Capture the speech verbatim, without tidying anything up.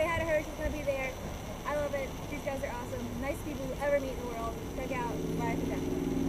They had a herd who's going to be there. I love it. These guys are awesome. Nice people you'll ever meet in the world. Check out Life and Death.